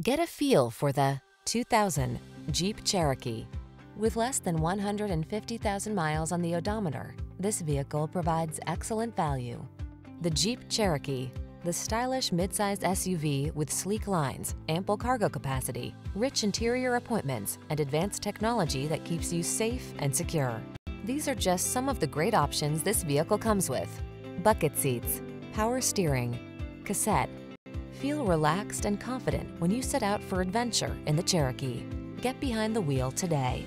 Get a feel for the 2000 Jeep Cherokee. With less than 150,000 miles on the odometer, this vehicle provides excellent value. The Jeep Cherokee, the stylish midsize SUV with sleek lines, ample cargo capacity, rich interior appointments, and advanced technology that keeps you safe and secure. These are just some of the great options this vehicle comes with: bucket seats, power steering, cassette. Feel relaxed and confident when you set out for adventure in the Cherokee. Get behind the wheel today.